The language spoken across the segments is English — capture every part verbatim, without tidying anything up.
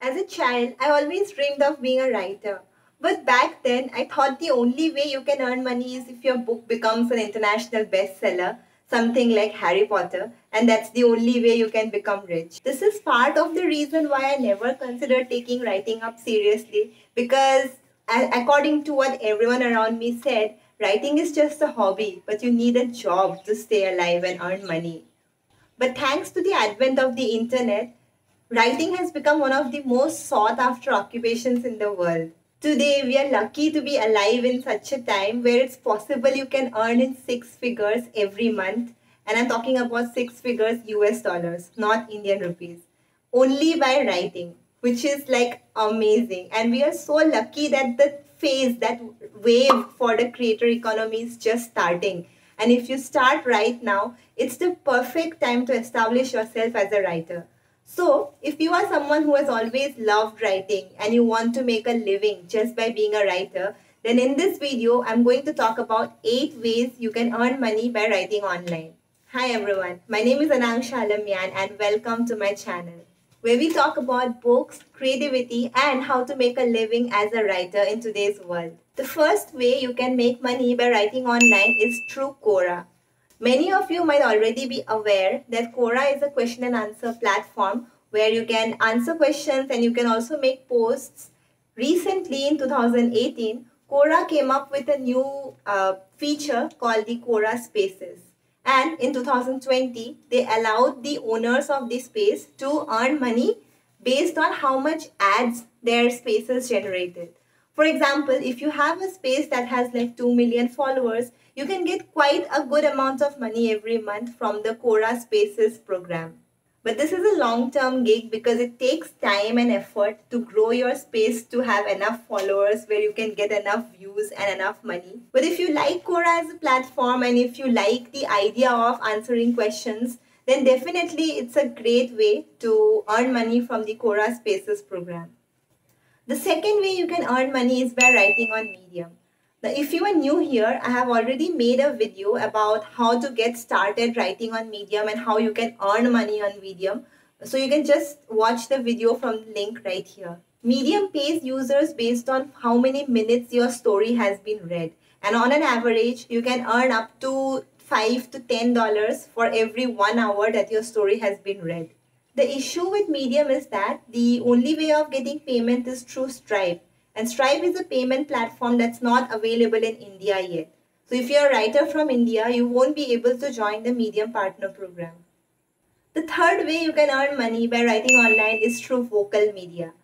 As a child, I always dreamed of being a writer. But back then, I thought the only way you can earn money is if your book becomes an international bestseller, something like Harry Potter, and that's the only way you can become rich. This is part of the reason why I never considered taking writing up seriously, because according to what everyone around me said, writing is just a hobby, but you need a job to stay alive and earn money. But thanks to the advent of the internet, writing has become one of the most sought-after occupations in the world. Today, we are lucky to be alive in such a time where it's possible you can earn in six figures every month. And I'm talking about six figures U S dollars, not Indian rupees. Only by writing, which is like amazing. And we are so lucky that the phase, that wave for the creator economy is just starting. And if you start right now, it's the perfect time to establish yourself as a writer. So, if you are someone who has always loved writing and you want to make a living just by being a writer, then in this video, I'm going to talk about eight ways you can earn money by writing online. Hi everyone, my name is Anangsha Alammyan and welcome to my channel, where we talk about books, creativity and how to make a living as a writer in today's world. The first way you can make money by writing online is through Quora. Many of you might already be aware that Quora is a question and answer platform where you can answer questions and you can also make posts. Recently in two thousand eighteen, Quora came up with a new uh, feature called the Quora Spaces. And in two thousand twenty, they allowed the owners of the space to earn money based on how much ads their spaces generated. For example, if you have a space that has like two million followers, you can get quite a good amount of money every month from the Quora Spaces program. But this is a long-term gig because it takes time and effort to grow your space to have enough followers where you can get enough views and enough money. But if you like Quora as a platform and if you like the idea of answering questions, then definitely it's a great way to earn money from the Quora Spaces program. The second way you can earn money is by writing on Medium. Now, if you are new here, I have already made a video about how to get started writing on Medium and how you can earn money on Medium. So you can just watch the video from the link right here. Medium pays users based on how many minutes your story has been read. And on an average, you can earn up to five to ten dollars for every one hour that your story has been read. The issue with Medium is that the only way of getting payment is through Stripe. And Stripe is a payment platform that's not available in India yet. So if you're a writer from India, you won't be able to join the Medium Partner Program. The third way you can earn money by writing online is through Vocal Media.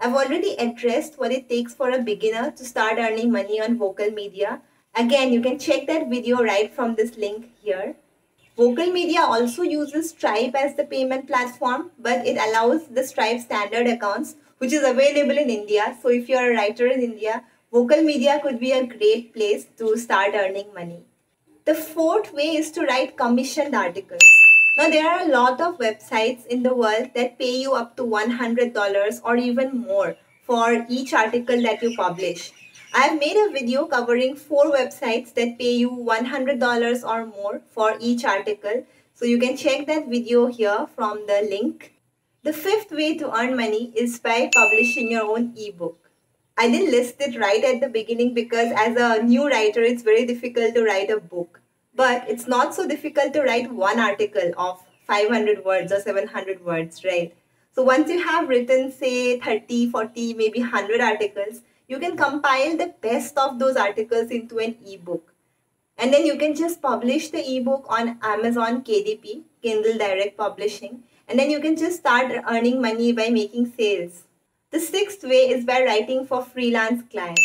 I've already addressed what it takes for a beginner to start earning money on Vocal Media. Again, you can check that video right from this link here. Vocal Media also uses Stripe as the payment platform, but it allows the Stripe standard accounts, which is available in India. So if you're a writer in India, Vocal Media could be a great place to start earning money. The fourth way is to write commissioned articles. Now, there are a lot of websites in the world that pay you up to one hundred dollars or even more for each article that you publish. I've made a video covering four websites that pay you one hundred dollars or more for each article. So you can check that video here from the link. The fifth way to earn money is by publishing your own ebook. I didn't list it right at the beginning because as a new writer, it's very difficult to write a book. But it's not so difficult to write one article of five hundred words or seven hundred words, right? So once you have written, say, thirty, forty, maybe one hundred articles, you can compile the best of those articles into an ebook. And then you can just publish the ebook on Amazon K D P, Kindle Direct Publishing. And then you can just start earning money by making sales. The sixth way is by writing for freelance clients.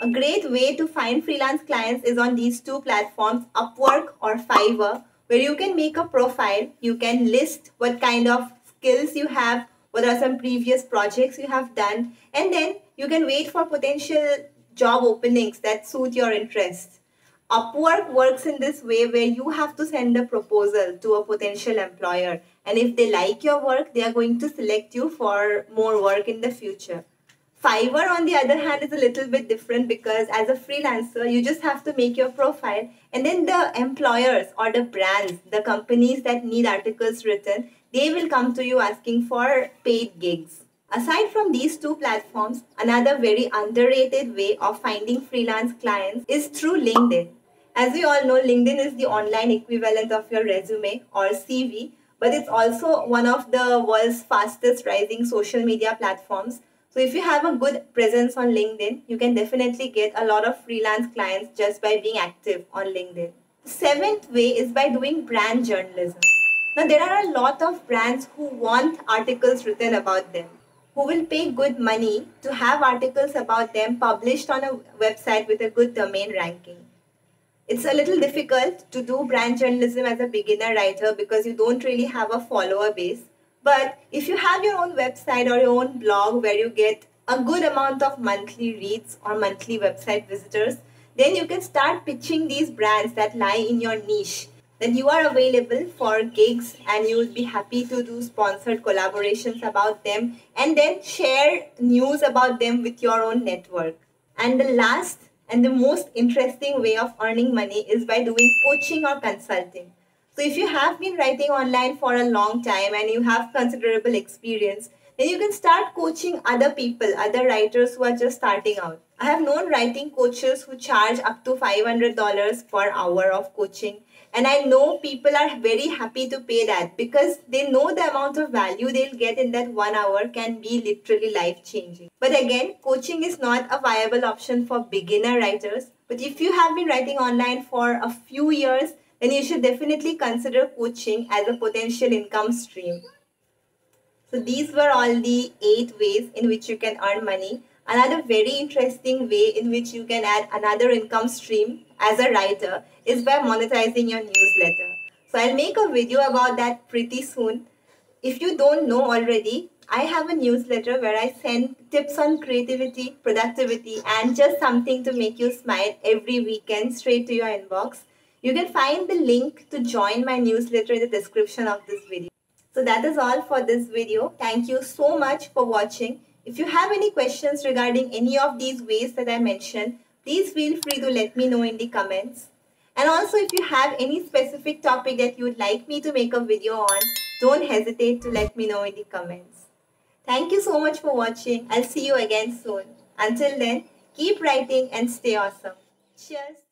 A great way to find freelance clients is on these two platforms, Upwork or Fiverr, where you can make a profile, you can list what kind of skills you have, what are some previous projects you have done, and then you can wait for potential job openings that suit your interests. Upwork works in this way where you have to send a proposal to a potential employer, and if they like your work, they are going to select you for more work in the future. Fiverr, on the other hand, is a little bit different because as a freelancer, you just have to make your profile, and then the employers or the brands, the companies that need articles written, they will come to you asking for paid gigs. Aside from these two platforms, another very underrated way of finding freelance clients is through LinkedIn. As we all know, LinkedIn is the online equivalent of your resume or C V, but it's also one of the world's fastest rising social media platforms. So if you have a good presence on LinkedIn, you can definitely get a lot of freelance clients just by being active on LinkedIn. The seventh way is by doing brand journalism. Now, there are a lot of brands who want articles written about them, who will pay good money to have articles about them published on a website with a good domain ranking. It's a little difficult to do brand journalism as a beginner writer because you don't really have a follower base. But if you have your own website or your own blog where you get a good amount of monthly reads or monthly website visitors, then you can start pitching these brands that lie in your niche. Then you are available for gigs and you will be happy to do sponsored collaborations about them and then share news about them with your own network. And the last and the most interesting way of earning money is by doing coaching or consulting. So if you have been writing online for a long time and you have considerable experience, then you can start coaching other people, other writers who are just starting out. I have known writing coaches who charge up to five hundred dollars per hour of coaching. And I know people are very happy to pay that because they know the amount of value they'll get in that one hour can be literally life-changing. But again, coaching is not a viable option for beginner writers. But if you have been writing online for a few years, then you should definitely consider coaching as a potential income stream. So these were all the eight ways in which you can earn money. Another very interesting way in which you can add another income stream as a writer is by monetizing your newsletter. So I'll make a video about that pretty soon. If you don't know already, I have a newsletter where I send tips on creativity, productivity, and just something to make you smile every weekend straight to your inbox. You can find the link to join my newsletter in the description of this video. So that is all for this video. Thank you so much for watching. If you have any questions regarding any of these ways that I mentioned, please feel free to let me know in the comments. And also, if you have any specific topic that you would like me to make a video on, don't hesitate to let me know in the comments. Thank you so much for watching. I'll see you again soon. Until then, keep writing and stay awesome. Cheers.